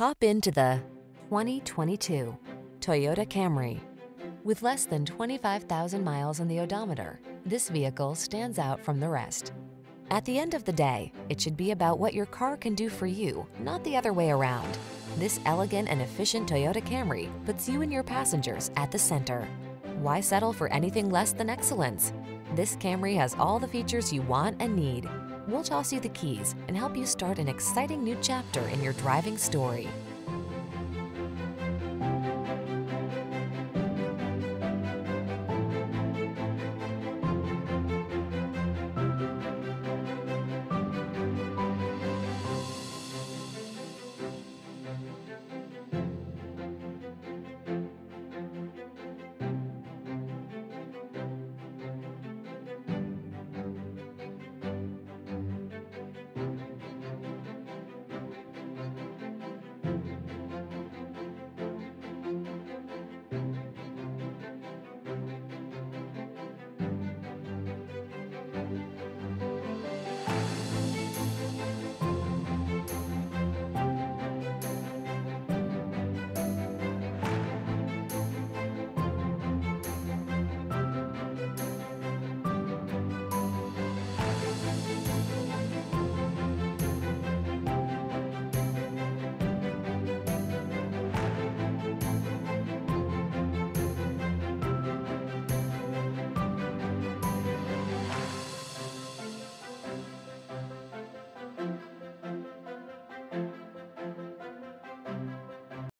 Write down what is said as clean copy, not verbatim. Hop into the 2022 Toyota Camry. With less than 25,000 miles on the odometer, this vehicle stands out from the rest. At the end of the day, it should be about what your car can do for you, not the other way around. This elegant and efficient Toyota Camry puts you and your passengers at the center. Why settle for anything less than excellence? This Camry has all the features you want and need. We'll toss you the keys and help you start an exciting new chapter in your driving story.